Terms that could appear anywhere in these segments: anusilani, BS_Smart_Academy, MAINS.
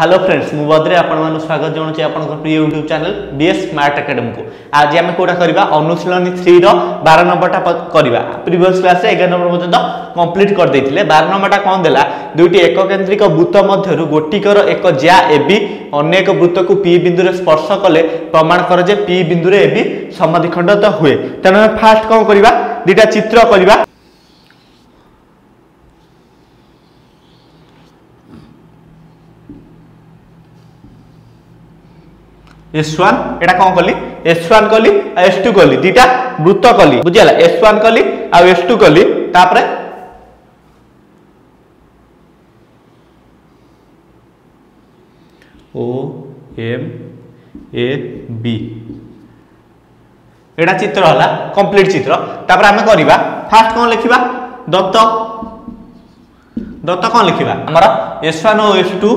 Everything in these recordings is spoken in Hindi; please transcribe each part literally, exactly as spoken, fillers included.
हेलो फ्रेंड्स मुद्रे आपन स्वागत जनाऊँ आपंकर प्रिय YouTube channel BS smart academy को आज आम कौटा करवा अनुशीलनी थ्री बारह नंबर टा करवा प्रीवियस क्लास एगार नंबर पर्यटन कंप्लीट कर देते बारह नंबर टा कौन देला दुईटी एककेंद्रिक वृत्त मध्य गोटिकर एक ज्या एबी अनेक वृत्त को पी बिंदु रे स्पर्श कले प्रमाण कर जे पी बिंदु रे एबी समद्विखंडित हुए तेना फास्ट कौन करवा दुईटा चित्र करवा एस वन एटा कौन कली एस वन कली एस टू कली दिटा वृत्त कली बुझला एस वन कली आ एस टू कली तापरे ओ एम ए बी एटा चित्र होला कंप्लीट चित्र तापरे हमें करबा फास्ट कौन लिखिबा दत्त दत्त कौन लिखिबा हमरा S one O S two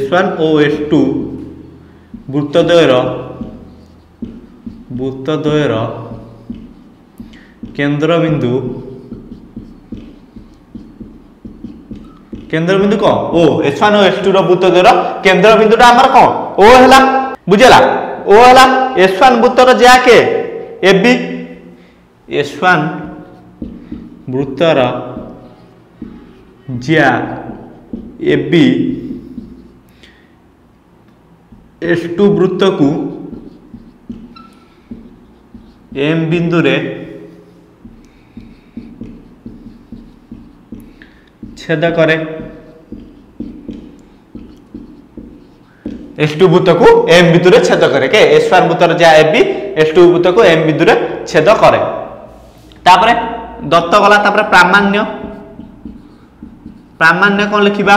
S one O S two वृत्तद्वयर वृत्तद्वयर केन्द्रबिंदु केन्द्रबिंदु कौन O S one O S two रो वृत्तद्वयर केन्द्रबिंदु टा हमर कौन ओ हला बुझला ओ हला एस वन वृत्तर जाके एबी एस वन वृत्तर ज्या एबी एस टू वृत्त को एम बिंदु रे छेद करे एस टू वृत्त को एम बिंदु रे छेद करे के एस वन वृत्तर जा एबी एस टू वृत्त को एम बिंदु रे छेद करे तापरे दत्त गला तापरे प्रामाण्य प्रामाण्य कोन लिखिबा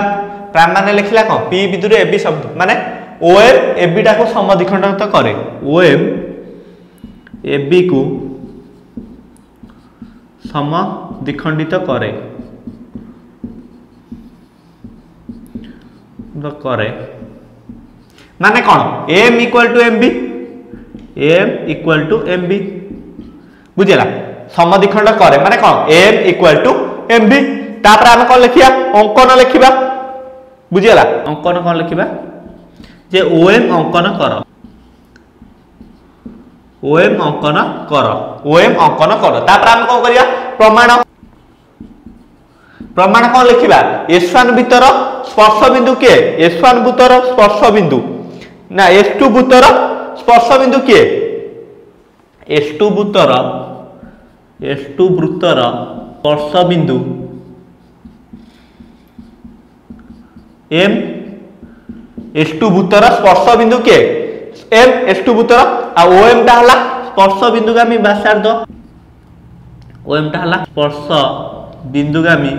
प्रामाण्य लिखिला को पी बिंदु रे एबी शब्द माने ओएम एबी टाको समद्विखंडित करे ओएम एबी को समद्विखंडित करे तो करे माने कौन M equal to M B M equal to M B बुझेला समद्विखंडित करे माने कौन M equal to M B तापर हम कौन लिखिया अंकन लिखिबा बुझेला अंकन कौन लिखिबा जे ओएम अंकन कर ओएम अंकन कर ओएम अंकन कर तापर हम कौन करिया प्रमाण प्रमाण कौन लिखिबा एस वन भीतर स्पर्श बिंदु के एस वन भीतर स्पर्श बिंदु ना एस टू भीतर स्पर्श बिंदु के एस टू भीतर एस टू भीतर स्पर्श बिंदु एम एस टू भूतर स्पर्श बिंदु के एम एस टू भूतर आ ओएम टा हला स्पर्श बिंदुगामी व्यासार्ध ओएम टा हला स्पर्श बिंदुगामी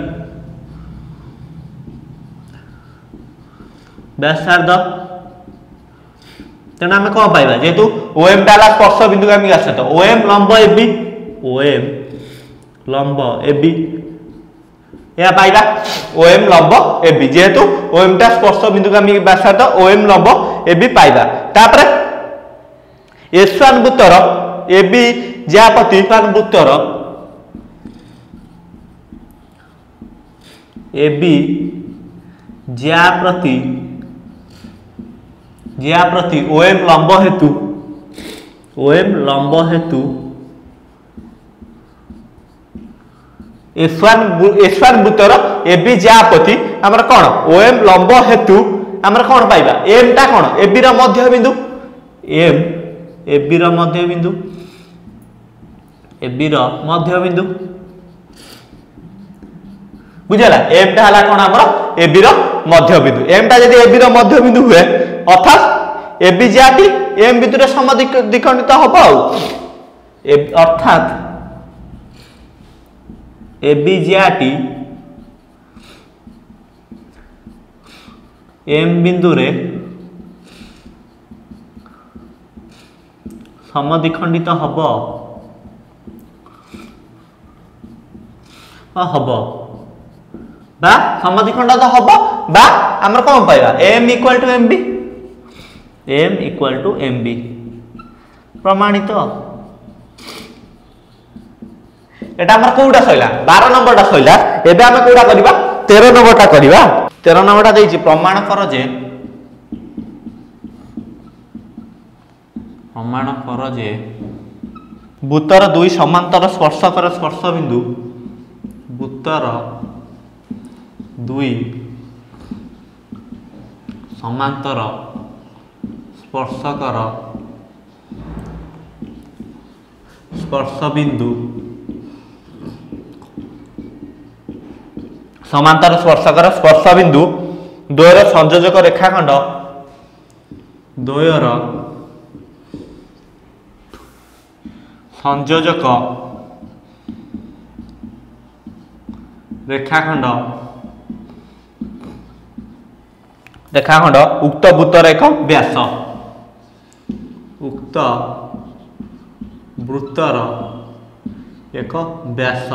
व्यासार्ध तेना हम कौन पाइबा जेतु ओएम टा हला स्पर्श बिंदुगामी व्यासार्ध ओएम लंब एबी ओएम लंब एबी या पाइबा ओएम लंब एबी जेतु ओएम टा स्पर्श बिंदुगामी व्यासार्ध ओएम लंब एबी पाइबा तापर एस वन वृत्तर एबी जा प्रति एस वन वृत्तर एबी जा प्रति जा प्रति ओएम लंब हेतु ओएम लंब हेतु एस वन वृत्तर एबी जा प्रति हमर कोन ओएम लंब हेतु हमर कोन पाइबा एम टा कोन एबी रा मध्य बिंदु एम एबी रा मध्य बिंदु एबी रा मध्य बिंदु बुझला एम टा हला कोन हमर एबी रा मध्य बिंदु एम टा जदी एबी रा मध्य बिंदु हुए अर्थात एबी जाटी एम बिंदु रे समद्विखंडित होबो अर्थात एबी ज्याटी एम बिंदु रे समद्विखंडित हब हब बा समद्विखंडित हब बा हमर कोन पाइबा M equal to M B M equal to M B प्रमाणित एटा हमर कोडा सइला बारह नंबर टा सइला एबे हम कोडा करबा तेरह नंबर टा करबा। तेरह नंबरटा देछि प्रमाण कर जे प्रमाण कर जे वृत्तर दुई समांतर स्पर्शक स्पर्श बिंदु वृत्तर दुई समांतर स्पर्शक स्पर्श बिंदु समांतर स्पर्शक स्पर्श बिंदु द्वयर संयोजक रेखाखंड द्वयर संयोजक रेखाखंड रेखाखंड उक्त वृत्तर एक व्यास उक्त वृत्तर एक व्यास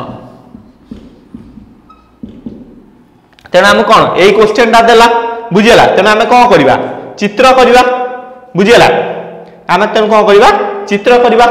तेना हम कौन यही क्वेश्चन टा देला बुझेला तेना हम कौन करिबा चित्र करिबा बुझेला हम तेन कौन करिबा चित्र करिबा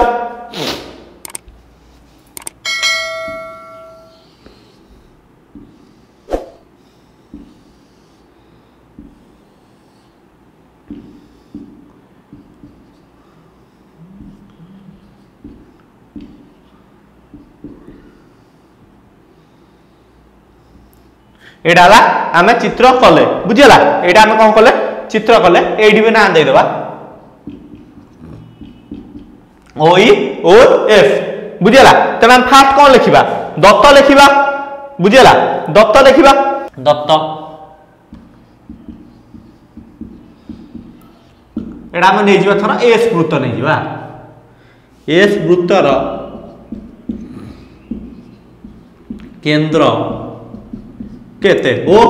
आमे चित्र कले बुझेला एटा कौन कले चित्र कले एडी भी ना देदेबा ओई ओ एफ बुझेला तेना फास्ट कौन लिखा दत्त लिखा बुझेला दत्त लिखा दत्त एटा हम नै जीवा थरा एस वृत्त नै जीवा एस वृत्तर केंद्र केते ओ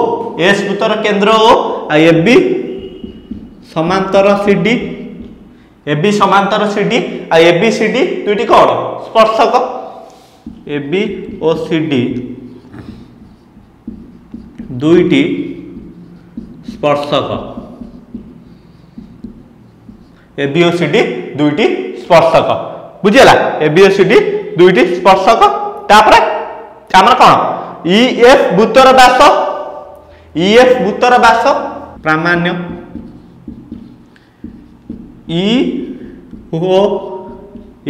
एस वृत्तर केंद्र ओ आ एबी समांतर सीडी एबी समांतर सीडी आ एबी सीडी दुईटी कोण स्पर्शक एबी ओ सीडी दुईटी स्पर्शक एबी ओ सीडी दुईटी स्पर्शक बुझेला एबी ओ सीडी दुईटी स्पर्शक तापर हमर कोण ईएफ भूतर बास ईएफ भूतर बास प्रामाण्य E O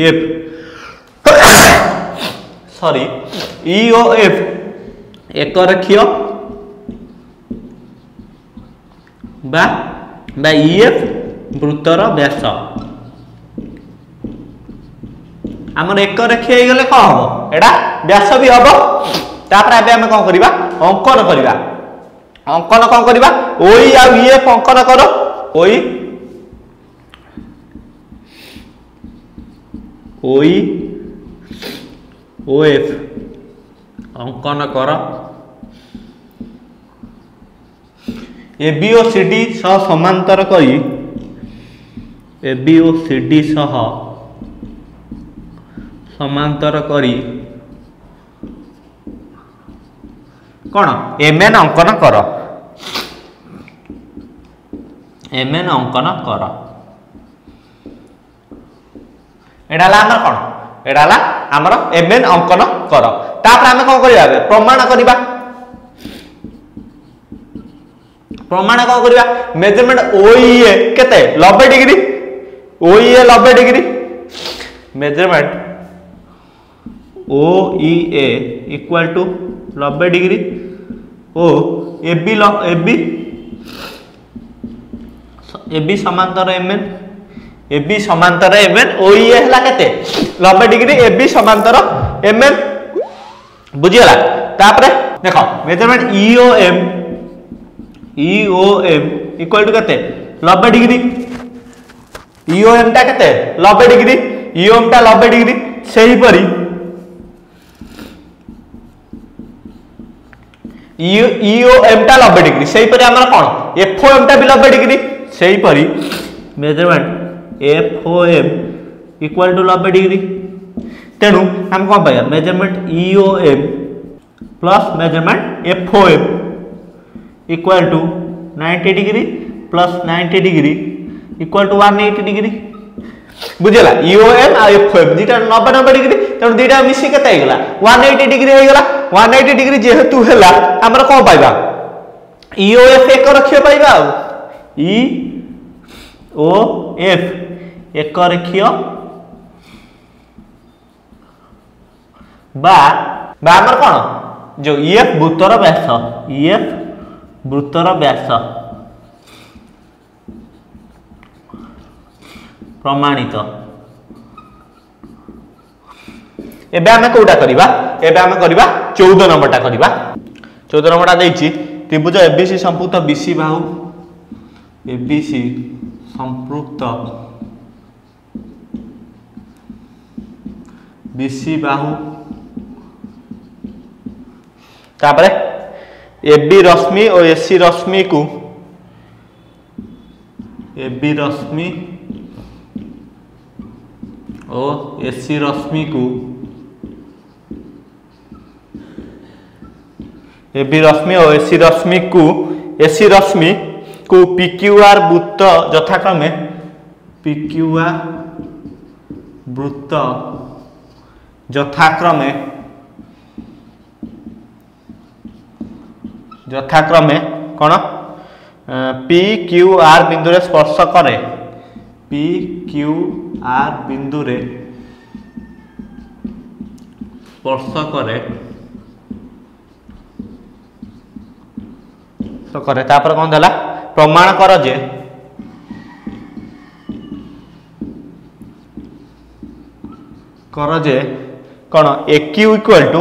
F sorry E O F एक रेखीय बा बा ईएफ भूतर बास हमर एक रेखीय हे गेले कह हम एडा व्यास भी हबो तापर आम कौन करवा अंकन करवा अंकन कौन करवा ओई आउ ईएफ अंकन कर ओई ओई ओएफ अंकन कर एबी ओ सीडी सह समांतर करी एबी ओ सीडी सह समांतर करी कौन एम एन अंकन कर एम एन अंकन कर एडाला हमर कौन एडाला हमर एम एन अंकन कर तापर हम कौन करिया प्रमाण करिवा प्रमाण कौन करिवा मेजरमेंट ओईए केते नब्बे डिग्री ओईए नब्बे degree measurement OEA equal to नब्बे डिग्री ओ एबी एबी एबी समांतर एमएन एबी समांतर एमएन ओईए हला केते नब्बे डिग्री एबी समांतर एमएन बुझियला तापरे देखो measurement EOM EOM equal to केते नब्बे डिग्री ईओएम टा केते नब्बे डिग्री ईओएम टा नब्बे डिग्री सही परी ईओएम टा नब्बे डिग्री सही परी हमर कोन एफओएम टा भी नब्बे डिग्री सही परी मेजरमेंट एफओएम इक्वल टू नब्बे डिग्री तेनु हम कोन पाया measurement EOM plus measurement FOM equal to नब्बे डिग्री प्लस नब्बे डिग्री इक्वल टू एक सौ अस्सी डिग्री बुझेला ईओएम आ एफओएम दिटा नब्बे नब्बे डिग्री तेनु दिटा मिसी केते आइगला एक सौ अस्सी डिग्री होइगला एक सौ अस्सी डिग्री जेहेतु हेला हमरा को पाइबा ईओएफ एक रक्ष पाइबा ई ओ एफ एक रक्ष बा बा हमर कोन जो ईएफ वृत्तर व्यास ईएफ वृत्तर व्यास प्रमाणित एबे आमे कोडा करबा एबे आमे करबा चौदह नंबरटा करबा चौदह नंबरटा दैछि त्रिभुज एबीसी संपृक्त बीसी बाहु एबीसी संपृक्त बीसी बाहु तापरे एबी रश्मि और एसी रश्मि को एबी रश्मि और एसी रश्मि को एबी रश्मि और एसी रश्मि को एसी रश्मि को पीक्यूआर वृत्त यथाक्रमे पीक्यूआर वृत्त यथाक्रमे यथाक्रमे कौन पी क्यू आर बिंदु रे स्पर्श करे पी क्यू आर बिंदु रे स्पर्श करे तो करे तापर कौन दला प्रमाण कर जे कर जे कौन A Q equal to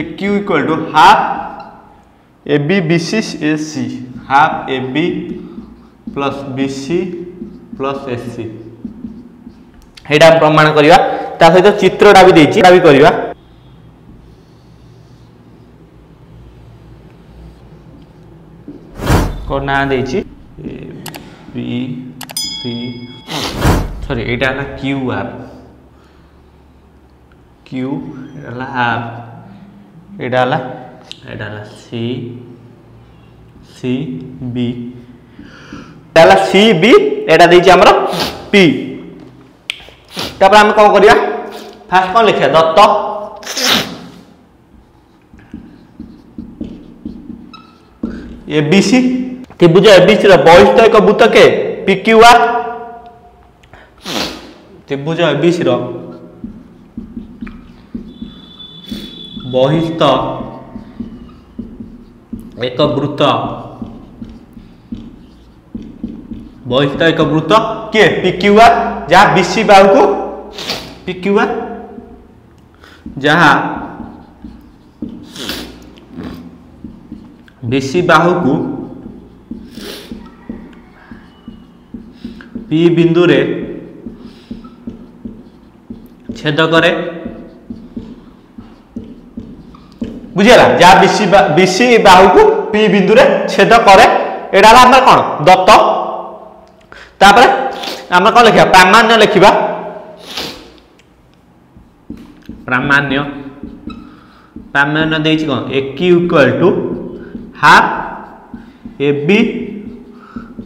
A Q equal to half A B B C A C half A B plus B C plus A C हेडा प्रमाण करिवा ता सहित चित्रडा भी देछि डा भी करिवा को ना देछि ए बी सी सॉरी एटा ना क्यू आर क्यू एला हाफ एडाला एडाला सी सी बी एडाला सी बी एटा देछि हमरो पी तब हम को करिया फर्स्ट को लिखिया दत्त ए बी सी त्रिभुज एबीसी रा बहिस्थ एक वृत्त के पीक्यूआर त्रिभुज एबीसी रा बहिस्थ एक वृत्त बहिस्थ एक वृत्त के पीक्यूआर जहां बीसी बाहु को पीक्यूआर जहां बीसी बाहु को पी बिंदु रे छेद करे बुझेला जा बीसी बीसी बाहु को पी बिंदु रे छेद करे एडा हमर कोन दत्त तापर हमर कोन लिखिया प्रामाण्य लिखिबा प्रामाण्य प्रामाण्य देछि कोन A Q equal to half A B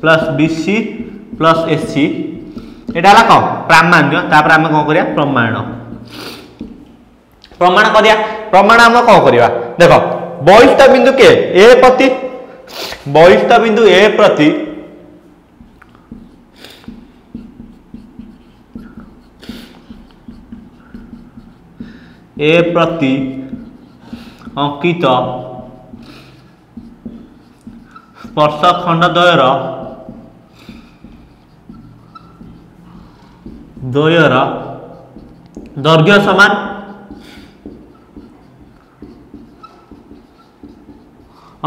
plus B C plus AC एडाला कम प्रामाण्य तापर हम को करिया प्रमाण प्रमाण करिया प्रमाण हम को करिया देखो बहिष्ठ बिंदु के ए प्रति बहिष्ठ बिंदु ए प्रति ए प्रति अंकित स्पर्शखंड द्वयर द्वयर दैर्घ्य समान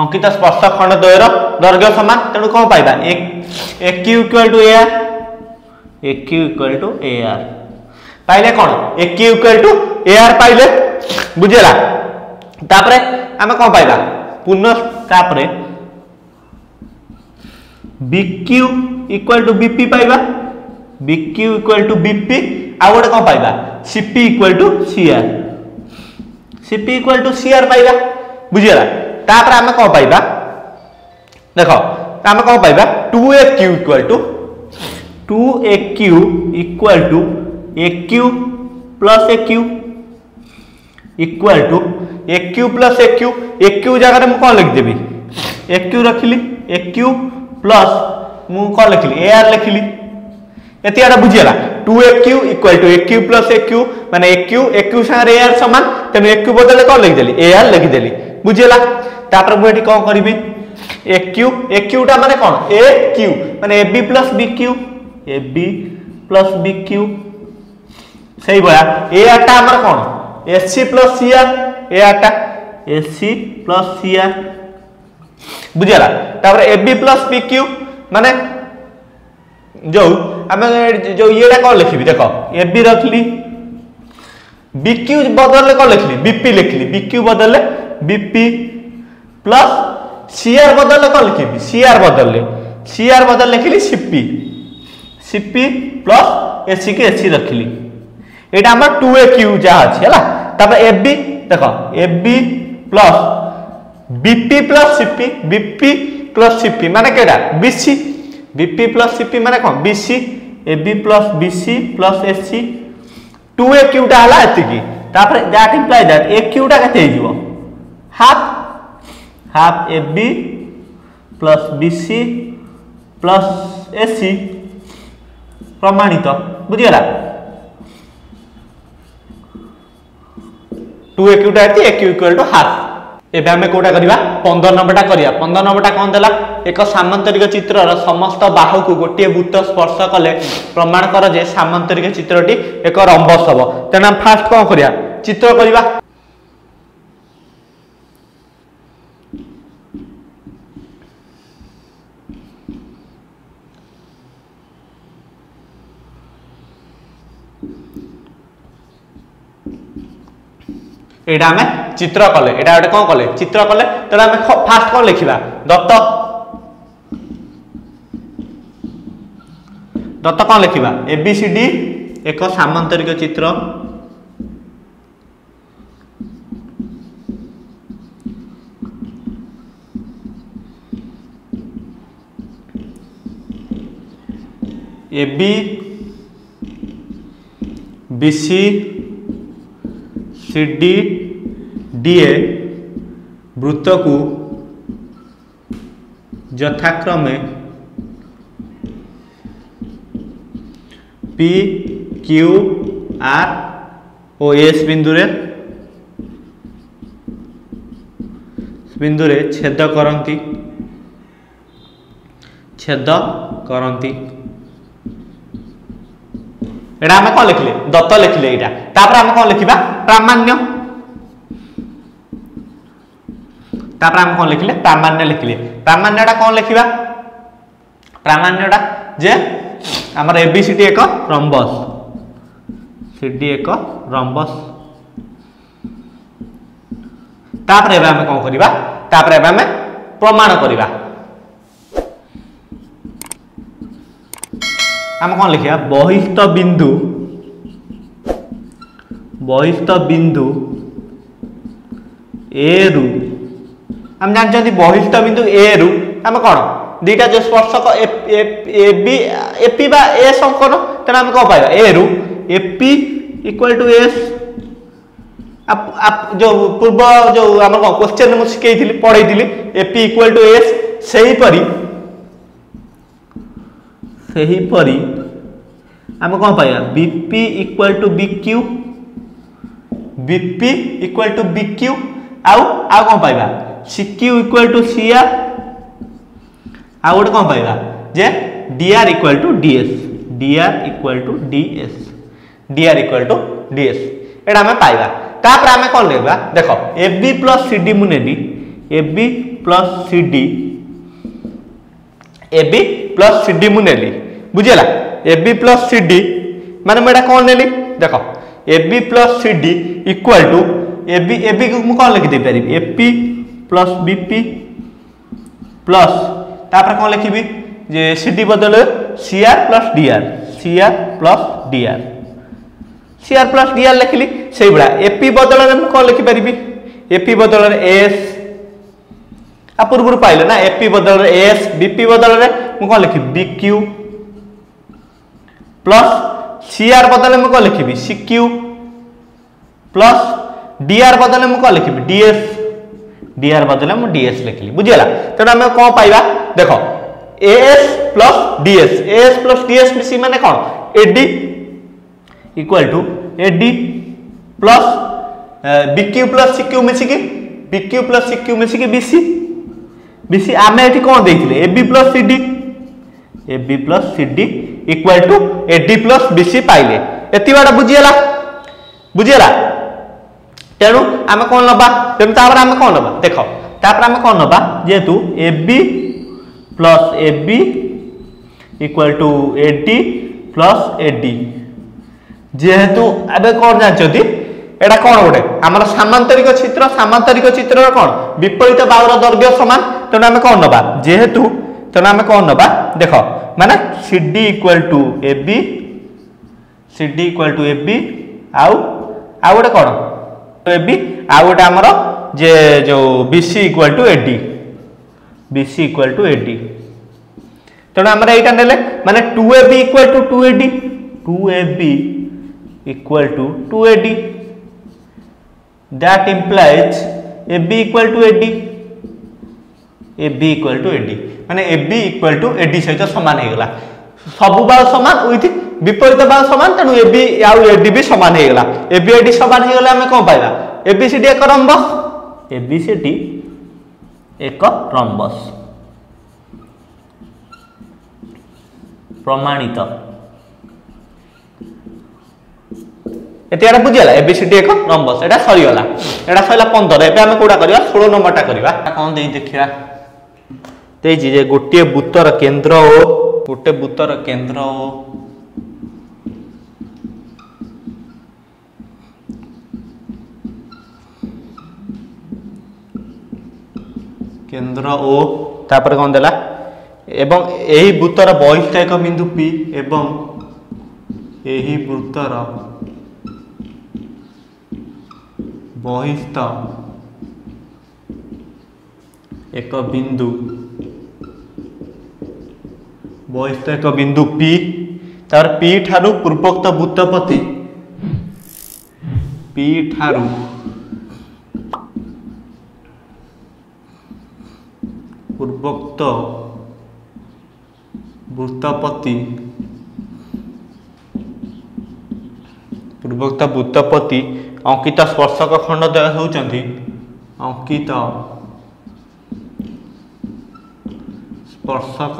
अंकित स्पर्शखंड द्वयर दैर्घ्य समान तेणु कौन पाइबा A Q equal to A R A Q equal to A R पाइले कौन A Q equal to A R पाइले बुझेला तापरे आमे कौन पाइबा पुनः तापरे B Q equal to B P पाइबा B Q equal to B P आ गोटे कौन पाइबा C P equal to C R C P equal to C R पाइबा बुझीला तापर आमे कौन पाइबा देखो आमे कौन पाइबा two A Q equal to two A Q equal to A Q plus A Q equal to A Q plus A Q A Q जगह रे म कौन लिख देबी एक क्यू रखिली एक क्यू प्लस मु कौन लिखली ए आर लिखली एति आरा बुझेला two A Q equal to a q plus a q माने a q a q सारे a r समान तने a q बदले कोन लिख देली a r लिख देली बुझेला तापर मु एठी कोन करिवि a q a q टा माने कोन a q माने ab plus bq ab plus bq सही बया a r टा हमर कोन sc plus cr a r टा sc प्लस cr बुझेला तापर ab प्लस bq माने जो हमें जो ये कौन लिखी देखो ए बी रखली बीक्यू बदल कौन लिखली बीपी लिखली बीक्यू बदल बीपी प्लस सीआर बदल कौन लिखी सीआर बदल सीआर बदल लिखली सीपी सीपी प्लस एसी के एसी रखली एटा हमर टू ए क्यू जा अछि हला तब ए बी देखो A B plus BP plus CP BP plus CP माने केडा बीसी बीपी प्लस सीपी माने कौन BC AB plus BC plus AC two A Q टा हला एतिकी तापर that imply that a q टा कते हिजो half half ab plus bc plus ac प्रमाणित बुझियला टू ए क्यू टा एति a q equal to half एबे हमें कोटा करिबा पंद्रह नंबरटा करिया पंद्रह नंबरटा कोन देला एक सामांतरिक चित्रर समस्त बाहु को गोटे वृत्त स्पर्श कले प्रमाण कर जे सामांतरिक चित्रटी एक रम्बस हबो तेना फास्ट कोन करिया चित्र करिबा एडा में चित्र कले एडा एडा कौन कले चित्र कले तडा में फास्ट कौन लिखिबा दत्त दत्त कौन लिखिबा ए बी सी डी एक सामांतरिक चित्र A B B C D DA वृत्त को यथाक्रमे पी क्यू आर ओ एस बिंदुरे बिंदुरे छेद करंती छेद करंती एडा हम कौन लिखले दत्त लिखले एडा तापर हम कौन लिखिबा प्रामाण्य तापर हम कौन लिखले प्रामाण्य लिखले प्रामाण्यडा कौन लिखिबा प्रामाण्यडा जे हमर एबीसीडी एक रम्बस सीडी एक रम्बस तापर एबे हम कौन करिबा तापर एबे हम प्रमाण करिबा हम कौन लिखिया बहिष्ठ बिंदु बहिष्ठ बिंदु ए रु हम जानछथि बहिष्ठ बिंदु ए रु हम कोन दीटा जे स्पर्शक ए ए बी ए पी बा ए संकर तने हम को पाइबा ए रु A P equal to S आप आप जो पूर्व जो हम को क्वेश्चन मु सिखैथिली पढैथिली A P equal to S सही परी सही परी हम कौन पाया BP equal to BQ BP equal to BQ आउ आउ कौन पाया सीक्यू इक्वल टू सीआर आउ गोटे कौन पाया जे DR equal to DS DR equal to DS DR equal to DS एटा हमें पाइबा तापर हमें कौन लेबा देखो एबी प्लस सीडी मु नेली AB plus CD AB plus CD मु नेली बुझेला एबी प्लस सीडी माने मेडा कोन नेली देखो AB plus CD equal to AB AB को मु कोन लिख दे पारिबी एपी प्लस बीपी प्लस तापर कोन लिखिबी जे सीडी बदले CR plus DR CR plus DR CR plus DR लिखली सही बड़ा एपी बदले मु कोन लिख पारिबी एपी बदले एस आ पूर्व पाइले ना एपी बदल रे एस बीपी बदल रे मु को लिखि बीक्यू प्लस सीआर बदल में को लिखिबी सीक्यू प्लस डीआर बदल में को लिखिबी डीएस डीआर बदले मु डीएस लिखली बुझीला तेना हम को पाइबा देखो AS plus DS AS plus DS मिसी माने कोन AD equal to AD plus BQ plus CQ मिसी की बीक्यू प्लस सीक्यू मिसी की बीसी बीसी आमे एठी कोन देखिले AB plus CD AB plus CD equal to AD plus BC पाइले एति बडा बुझीला बुझीला तेणु आम कौन ना तेणु तापर आम कौन ना देख तापर आम कौन ना जेहेतु A B plus A B equal to A D plus A D जेहेतु एबे कौन जानते एटा कौन गोटे आम सामांतरिक चित्र सामांतरिक चित्र कौन विपरीत बाहुर द्रव्य सामान तेणु आम कौन ना जेहेतु तेणु आम कौन ना देख माने C D equal to A B C D equal to A B आउ आउ गोटे कौन एबी आउट आमरो जे जो BC equal to AD BC equal to AD तनो हमरा एटा नेले माने two A B equal to two A D two A B equal to two A D that implies A B equal to A D A B equal to A D माने A B equal to A D सहित समान हे गला सबु बार समान विथ विपरीत बार समान तेणु एबी आउ एडी भी समान हो गला एबी एडी समान हो गला हमें कौन पाइबा एबीसीडी एक रम्बस एबीसीडी एक रम्बस प्रमाणित एटा बुझीगला एबीसीडी एक रम्बस एटा सरीगला एटा सरला पंद्रह एबे हमें कोडा करिवा सोलह नंबरटा करिवा कौन देई देखिया तेजी जे गोटे बूतर केंद्र ओ गोटे बूतर केंद्र केंद्र ओ तापर कौन देला एवं यही बूतर बहिष्ठयक बिंदु पी एवं यही बूतर बहिष्ठ एक बिंदु बहिष्ठ एक बिंदु पी तार पी ठारू पूर्वोक्त वृत्तपति पी ठारू पूर्वोक्त वृत्तपति पूर्वोक्त वृत्तपति अंकित स्पर्शक खंड होउचंती अंकित स्पर्शक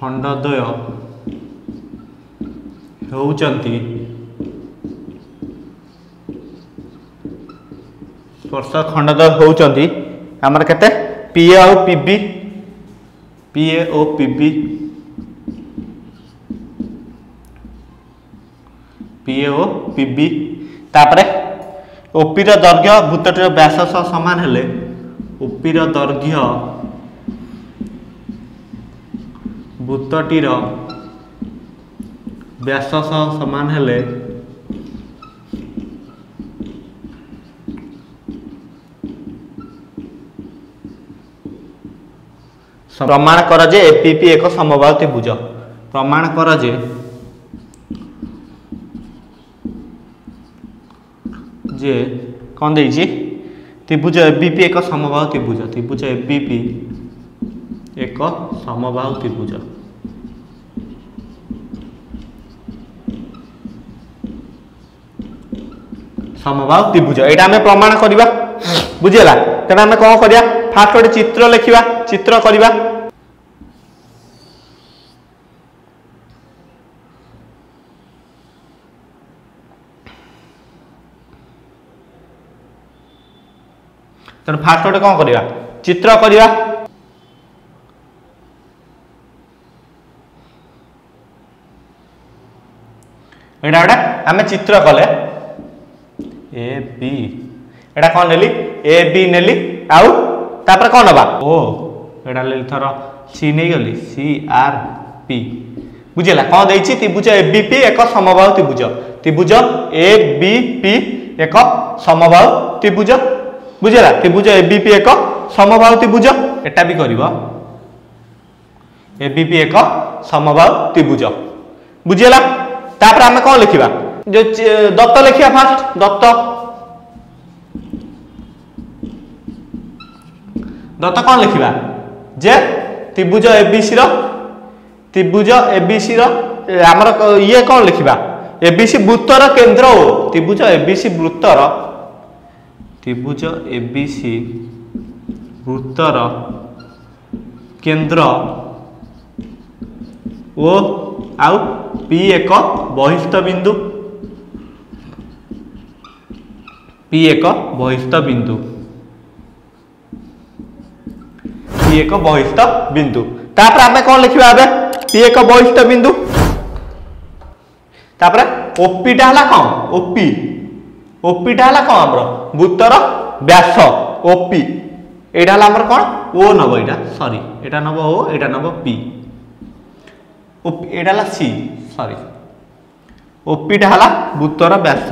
खंडद्वय होउचंती स्पर्श खंडद्वय होउचंती हमर केते P A O P B P A O P B P A O P B तापरे ओपी रो दैर्घ्य भूतटर व्यास सह समान हेले ओपी रो दैर्घ्य भूतटीर व्यास सह समान हेले प्रमाण कर जे एपीपी एक समबाहु त्रिभुज प्रमाण कर जे जे कौन देछि त्रिभुज एबीपी एक समबाहु त्रिभुज त्रिभुज एबीपी एक समबाहु त्रिभुज समबाहु त्रिभुज एटा हमें प्रमाण करबा बुझेला तेना हमें कोन करिया फास्ट गोटे चित्र लिखिबा चित्र करबा तेना फास्ट गोटे कोन करिया चित्र करिया एटा एटा हमें चित्र कले ए बी एटा कौन नेली ए बी नेली आउ तापर कौन नबा ओ एटा ले थरो सी नै गली सी आर पी बुझेला कौन दैछि त्रिभुज ए बी पी एक समबाहु त्रिभुज त्रिभुज ए बी पी एक समबाहु त्रिभुज बुझेला त्रिभुज ए बी पी एक समबाहु त्रिभुज एटा भी करबो ए बी पी एक समबाहु त्रिभुज बुझेला तापर हमें कौन लिखिबा जो दत्त लिखिया फास्ट दत्त दत्त कौन लिखा जे त्रिभुज एबीसी त्रिभुज एबीसी आमर ये कौन लिखा एबीसी वृत्तर केन्द्र ओ त्रिभुज एबीसी वृत्तर त्रिभुज एबीसी वृत्तर केन्द्र ओ आउ पी एक बहिष्ठ बिंदु पी एक बहिष्ठ बिंदु पी एक बहिष्ठ बिंदु तापर आमे कौन लिखा आबे पी एक बहिष्ठ बिंदु तापर ओपी टा हला कौन ओपी ओपी टा हला कौन हमरो वृत्तर व्यास ओपी एटा हला हमर कौन ओ नबो एटा सॉरी एटा नबो ओ एटा नबो पी एटा हला सी सॉरी ओपी टा हला वृत्तर व्यास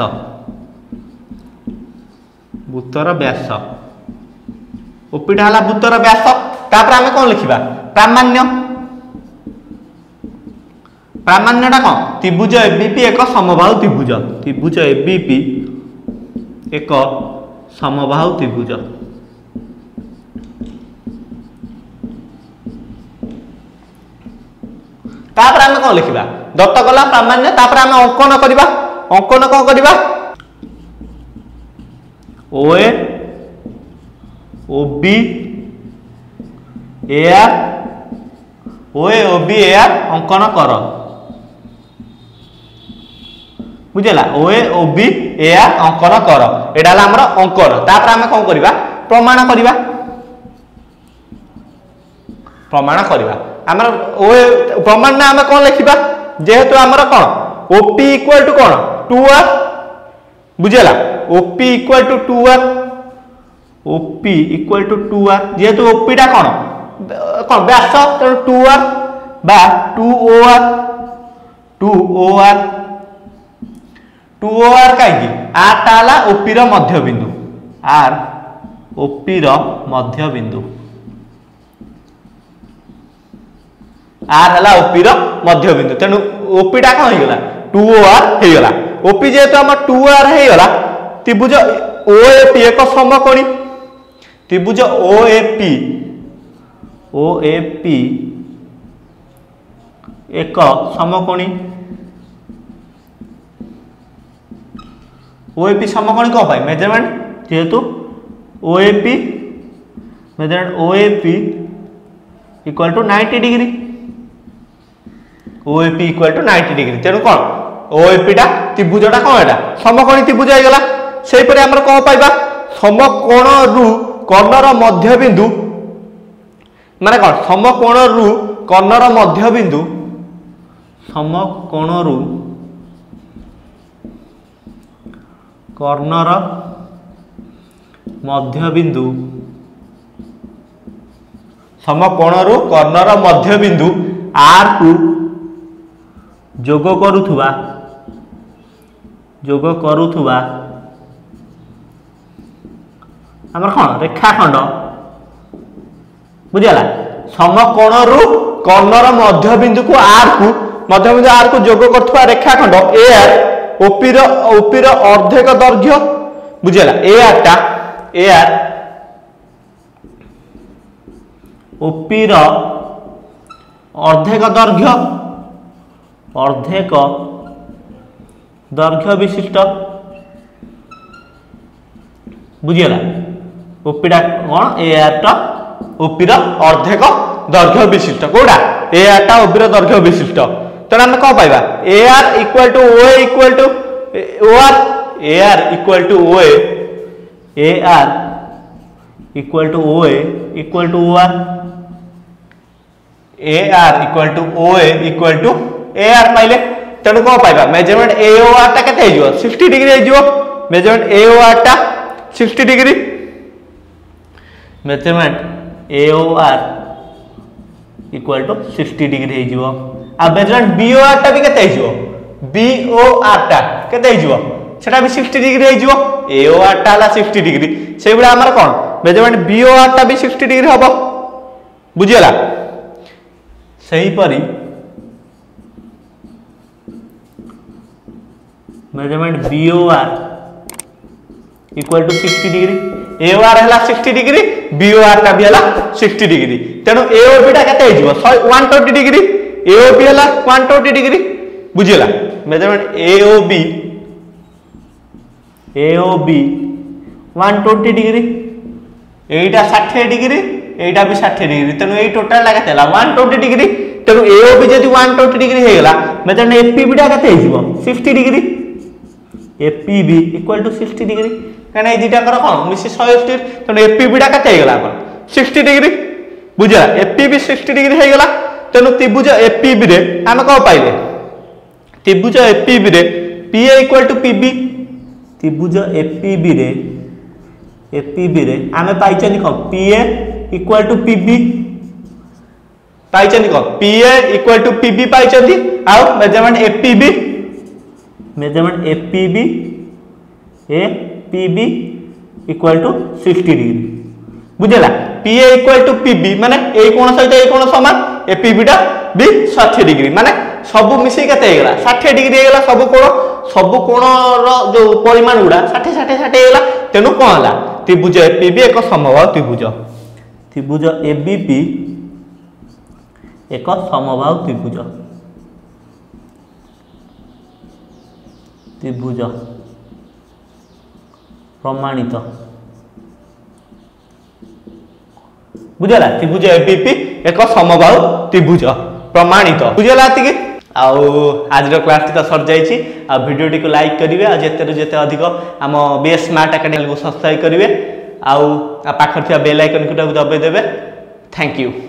वृत्तर व्यास ओपीटा हला वृत्तर व्यास तापर आमे कौन लिखा प्रामाण्य प्रामाण्यटा कौन त्रिभुज एबीपी एक समबाहु त्रिभुज त्रिभुज एबीपी एक समबाहु त्रिभुज तापर आमे कौन लिखा दत्त गला प्रामाण्य तापर आमे अंकन करबा अंकन कौन करबा ओए ओबी एआर ओए ओबी एआर अंकन कर बुझेला ओए ओबी एआर अंकन कर एडा हला हमर अंकन तापर हम कोन करबा प्रमाण करबा प्रमाण करबा हमर ओए प्रमाण ना हम कोन लिखबा जेहेतु हमर कोन ओपी इक्वल टू कोन टू आर बुझेला O P equal to two R O P equal to two R जेहेतु O P टा कौन कौन व्यास तेणु टू आर बा two O R two O R two O R कहीं आर टा हला O P रो मध्य बिंदु आर O P रो मध्य बिंदु आर हला O P रो मध्य बिंदु तेणु O P टा कौन हो गला टू ओ आर हो गला O P जेहेतु हमर टू आर हो गला त्रिभुज O A P एक समकोणी त्रिभुज O A P O A P एक समकोणी O A P समकोणी कौन पाई मेजरमेंट जेहेतु O A P measurement O A P equal to ninety degree O A P equal to ninety degree तेणु कौन O A P टा त्रिभुजटा कौन एटा समकोणी त्रिभुज हो गला से पर कौन पाइबा समकोण रु कर्णर मध्य बिंदु माने कौन समकोण रु कर्णर मध्य बिंदु समकोण रु कर्णर मध्य बिंदु समकोण रु कर्णर मध्य बिंदु आर को जोग करूथुबा जोग करूथुबा हमर कौन रेखाखंड बुझला समकोण रु कर्णर मध्य बिंदु को आर को मध्य बिंदु आर को जोग करथुआ रेखाखंड ए आर ओपी रो ओपी रो अर्धेक दैर्घ्य बुझला ए आर टा ए आर ओपी रो अर्धेक दैर्घ्य अर्धेक दैर्घ्य विशिष्ट बुझला ओपीटा कौन ए आर टा ओपी रो अर्धेक दैर्घ्य विशिष्ट कोडा ए आर टा ओपी रो दैर्घ्य विशिष्ट तने हम को पाइबा A R equal to O equal to O R A R equal to O A R equal to O equal to O R A R equal to O equal to A R पाइले तने को पाइबा मेजरमेंट ए ओ आर टा केते हे जो साठ डिग्री हे जो मेजरमेंट ए ओ आर टा साठ degree measurement A O R equal to साठ डिग्री हो मेजरमेंट B O R टा भी केते हो B O R टा केते हो सेटा भी साठ डिग्री हो A O R टा हला साठ डिग्री से बड़ा हमर कोन मेजरमेंट B O R टा भी साठ डिग्री होबो बुझियला सही परी measurement B O R equal to sixty degree A O R है sixty degree B O R भी है सिक्सटी डिग्री तेणु ए ओ बी टा के एक सौ बीस डिग्री ए ओ बी है एक सौ बीस डिग्री बुझेगा measurement A O B A O B एक सौ बीस डिग्री एटा साठ डिग्री एटा भी साठ डिग्री तेणु ये टोटाल टा के एक सौ बीस डिग्री तेणु ए ओ बी जब एक सौ बीस डिग्री होगा मेजरमेंट ए पी बी टा के साठ degree APB equal to sixty degree कहीं दुटा कौन मिशी एक सौ अस्सी तेनाली एपीबी टा के साठ डिग्री बुझा एपीबी साठ डिग्री होगा तेणु त्रिभुज एपीबी रे आम कौन पाइले त्रिभुज एपीबी रे पीए इक्वल टू पीबी त्रिभुज एपीबी रे एपीबी रे आम पाई कौन पीए इक्वल टू पीबी पाई कौन पीए इक्वल टू पीबी पाई आउ measurement APB measurement APB APB equal to साठ डिग्री बुझेगा पीए इक्वल टू पीबी माने ए कोण सहित ए कोण समान एपीबी टा भी साठ डिग्री माने सब मिसी केते हेगला साठ डिग्री हेगला सब कोण सब कोण रो जो परिमाण गुडा साठ साठ साठ हेगला तेनु कोण होला त्रिभुज एपीबी एक समबाहु त्रिभुज त्रिभुज एबीपी एक समबाहु त्रिभुज त्रिभुज प्रमाणित बुझेगा त्रिभुज एबीपी एक समबाहु त्रिभुज प्रमाणित बुझेगा ये आज क्लास टी तो सर जाइए वीडियो टी को लाइक करेंगे आज जितने जिते अधिक आम बीएस स्मार्ट एकेडमी को सब्सक्राइब करेंगे आउ पाखर बेल आइकन को दबाई देबे थैंक यू।